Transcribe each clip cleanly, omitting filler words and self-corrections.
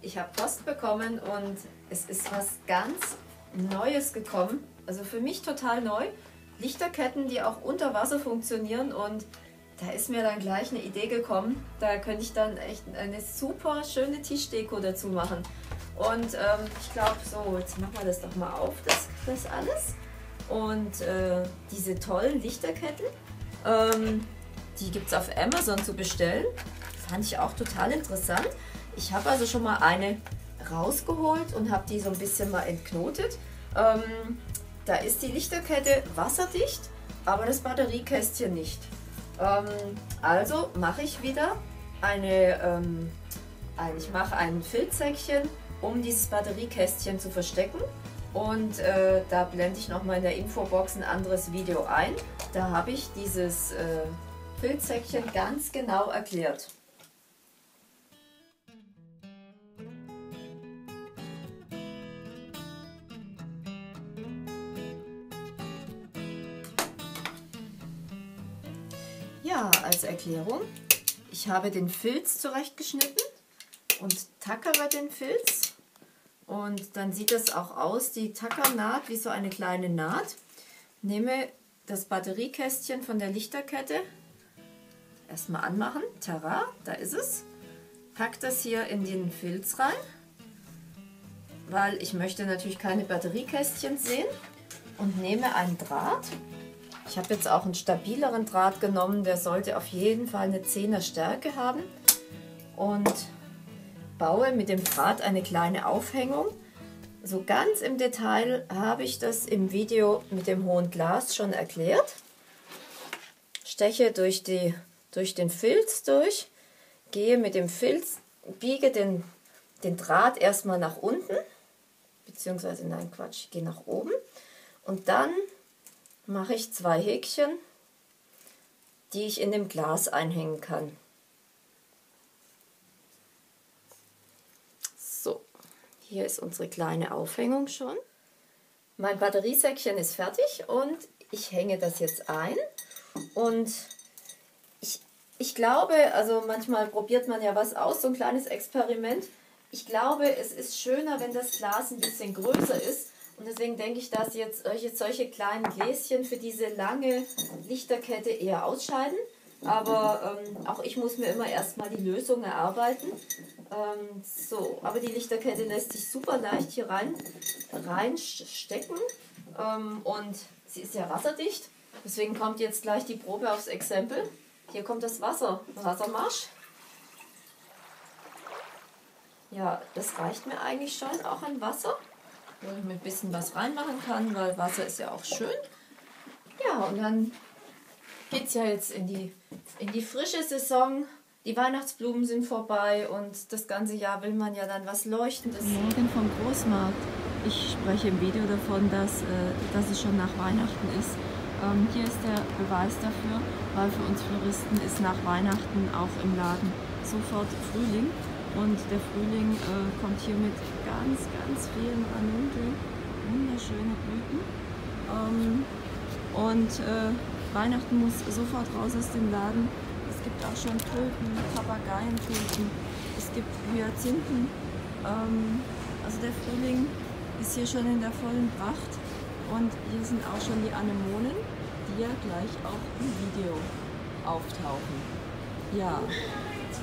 Ich habe Post bekommen und es ist was ganz Neues gekommen. Also für mich total neu. Lichterketten, die auch unter Wasser funktionieren, und da ist mir dann gleich eine Idee gekommen. Da könnte ich dann echt eine super schöne Tischdeko dazu machen. Und ich glaube, so, jetzt machen wir das doch mal auf, das alles. Und diese tollen Lichterketten, die gibt es auf Amazon zu bestellen. Fand ich auch total interessant. Ich habe also schon mal eine rausgeholt und habe die so ein bisschen mal entknotet. Da ist die Lichterkette wasserdicht, aber das Batteriekästchen nicht. Also mache ich wieder ein Filzsäckchen, um dieses Batteriekästchen zu verstecken. Und da blende ich nochmal in der Infobox ein anderes Video ein. Da habe ich dieses Filzsäckchen ganz genau erklärt. Ja, als Erklärung, ich habe den Filz zurechtgeschnitten und tackere den Filz, und dann sieht das auch aus, die Tackernaht, wie so eine kleine Naht. Nehme das Batteriekästchen von der Lichterkette, erstmal anmachen, tada, da ist es, pack das hier in den Filz rein, weil ich möchte natürlich keine Batteriekästchen sehen, und nehme einen Draht. Ich habe jetzt auch einen stabileren Draht genommen, der sollte auf jeden Fall eine 10er Stärke haben, und baue mit dem Draht eine kleine Aufhängung. So ganz im Detail habe ich das im Video mit dem hohen Glas schon erklärt. Steche durch den Filz durch, gehe mit dem Filz, biege den Draht erstmal nach unten, beziehungsweise nein, Quatsch, ich gehe nach oben, und dann mache ich zwei Häkchen, die ich in dem Glas einhängen kann. So, hier ist unsere kleine Aufhängung schon. Mein Batteriesäckchen ist fertig und ich hänge das jetzt ein. Und ich glaube, also manchmal probiert man ja was aus, so ein kleines Experiment. Ich glaube, es ist schöner, wenn das Glas ein bisschen größer ist. Und deswegen denke ich, dass jetzt solche kleinen Gläschen für diese lange Lichterkette eher ausscheiden. Aber auch ich muss mir immer erstmal die Lösung erarbeiten. So, aber die Lichterkette lässt sich super leicht hier reinstecken. Und sie ist ja wasserdicht. Deswegen kommt jetzt gleich die Probe aufs Exempel. Hier kommt das Wasser, Wassermarsch. Ja, das reicht mir eigentlich schon, auch an Wasser, wo ich mit ein bisschen was reinmachen kann, weil Wasser ist ja auch schön. Ja, und dann geht es ja jetzt in die frische Saison. Die Weihnachtsblumen sind vorbei und das ganze Jahr will man ja dann was Leuchtendes. Morgen vom Großmarkt. Ich spreche im Video davon, dass es schon nach Weihnachten ist. Hier ist der Beweis dafür, weil für uns Floristen ist nach Weihnachten auch im Laden sofort Frühling. Und der Frühling kommt hier mit ganz, ganz vielen Ranunkeln, wunderschöne Blüten. Weihnachten muss sofort raus aus dem Laden. Es gibt auch schon Tulpen, Papageientulpen, es gibt Hyazinthen. Also der Frühling ist hier schon in der vollen Pracht. Und hier sind auch schon die Anemonen, die ja gleich auch im Video auftauchen. Ja.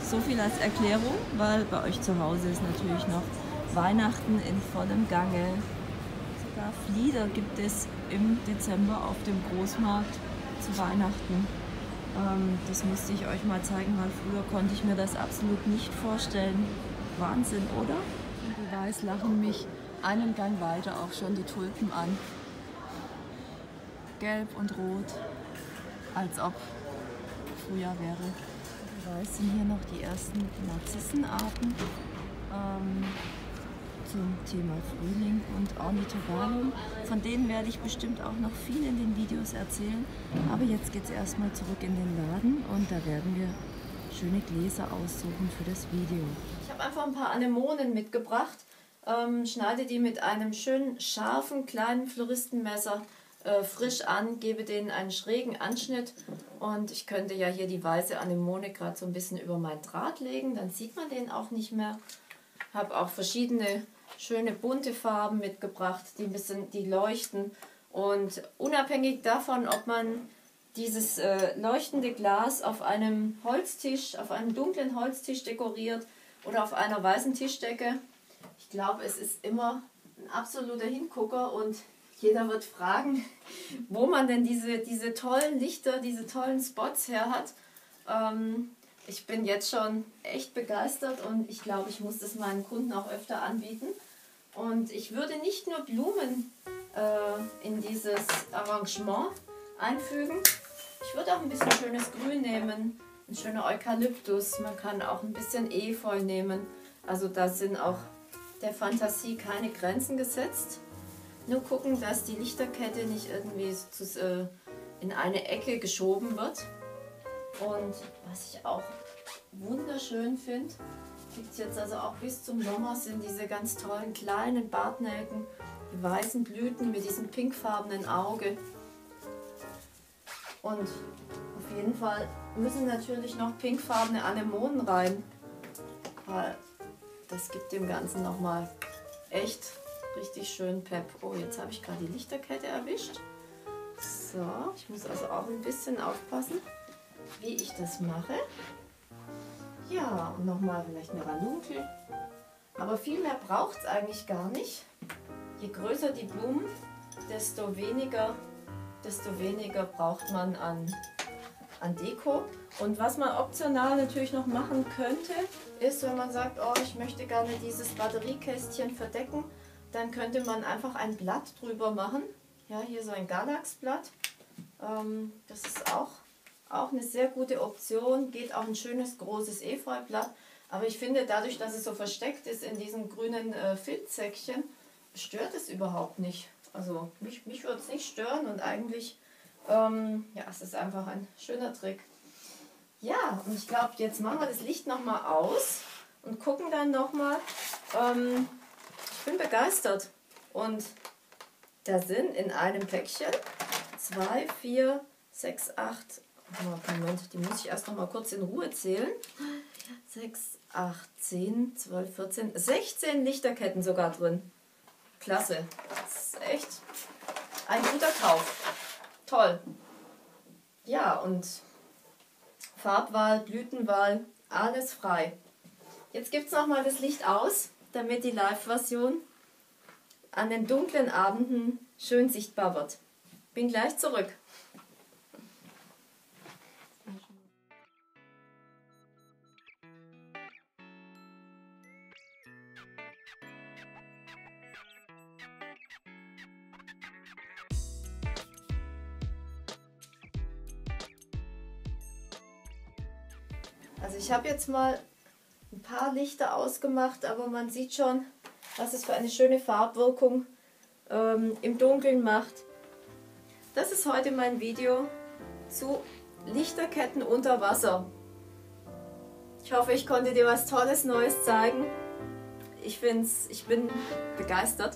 So viel als Erklärung, weil bei euch zu Hause ist natürlich noch Weihnachten in vollem Gange. Sogar Flieder gibt es im Dezember auf dem Großmarkt zu Weihnachten. Das musste ich euch mal zeigen, weil früher konnte ich mir das absolut nicht vorstellen. Wahnsinn, oder? Im Beweis lachen mich einen Gang weiter auch schon die Tulpen an. Gelb und rot, als ob Frühjahr wäre. Weiß sind hier noch die ersten Narzissenarten zum Thema Frühling und Ornithogalum. Von denen werde ich bestimmt auch noch viel in den Videos erzählen. Aber jetzt geht es erstmal zurück in den Laden und da werden wir schöne Gläser aussuchen für das Video. Ich habe einfach ein paar Anemonen mitgebracht. Schneide die mit einem schönen, scharfen, kleinen Floristenmesser frisch an, gebe denen einen schrägen Anschnitt, und ich könnte ja hier die weiße Anemone gerade so ein bisschen über meinen Draht legen, dann sieht man den auch nicht mehr. habe auch verschiedene schöne bunte Farben mitgebracht, die ein bisschen leuchten. Und unabhängig davon, ob man dieses leuchtende Glas auf einem Holztisch, auf einem dunklen Holztisch dekoriert oder auf einer weißen Tischdecke, ich glaube, es ist immer ein absoluter Hingucker und jeder wird fragen, wo man denn diese tollen Lichter, diese tollen Spots her hat. Ich bin jetzt schon echt begeistert und ich glaube, ich muss das meinen Kunden auch öfter anbieten. Und ich würde nicht nur Blumen in dieses Arrangement einfügen. Ich würde auch ein bisschen schönes Grün nehmen, ein schöner Eukalyptus. Man kann auch ein bisschen Efeu nehmen. Also da sind auch der Fantasie keine Grenzen gesetzt. Nur gucken, dass die Lichterkette nicht irgendwie in eine Ecke geschoben wird. Und was ich auch wunderschön finde, gibt es jetzt also auch bis zum Sommer, sind diese ganz tollen kleinen Bartnelken, die weißen Blüten mit diesem pinkfarbenen Auge. Und auf jeden Fall müssen natürlich noch pinkfarbene Anemonen rein, weil das gibt dem Ganzen nochmal echt richtig schön Pep. Oh, jetzt habe ich gerade die Lichterkette erwischt. So, ich muss also auch ein bisschen aufpassen, wie ich das mache. Ja, und nochmal vielleicht eine Ranunkel. Aber viel mehr braucht es eigentlich gar nicht. Je größer die Blumen, desto weniger braucht man an Deko. Und was man optional natürlich noch machen könnte, ist, wenn man sagt, oh, ich möchte gerne dieses Batteriekästchen verdecken, dann könnte man einfach ein Blatt drüber machen. Ja, hier so ein Galax-Blatt. Das ist auch eine sehr gute Option, geht auch ein schönes großes Efeublatt, aber ich finde, dadurch, dass es so versteckt ist in diesem grünen Filzsäckchen, stört es überhaupt nicht. Also mich würde es nicht stören und eigentlich, ja, es ist einfach ein schöner Trick. Ja, und ich glaube, jetzt machen wir das Licht nochmal aus und gucken dann nochmal. Ich bin begeistert und da sind in einem Päckchen 2, 4, 6, 8, Moment, die muss ich erst noch mal kurz in Ruhe zählen. 6, 8, 10, 12, 14, 16 Lichterketten sogar drin. Klasse. Das ist echt ein guter Kauf. Toll. Ja, und Farbwahl, Blütenwahl, alles frei. Jetzt gibt es noch mal das Licht aus, damit die Live-Version an den dunklen Abenden schön sichtbar wird. Bin gleich zurück. Also ich habe jetzt mal ein paar Lichter ausgemacht, aber man sieht schon, was es für eine schöne Farbwirkung im Dunkeln macht. Das ist heute mein Video zu Lichterketten unter Wasser. Ich hoffe, ich konnte dir was Tolles, Neues zeigen. Ich bin begeistert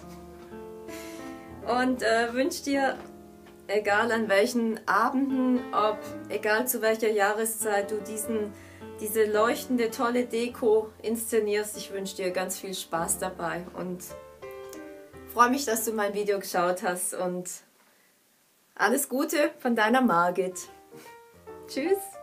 und wünsche dir, egal an welchen Abenden, egal zu welcher Jahreszeit du diese leuchtende, tolle Deko inszenierst. Ich wünsche dir ganz viel Spaß dabei und freue mich, dass du mein Video geschaut hast und alles Gute von deiner Margit. Tschüss!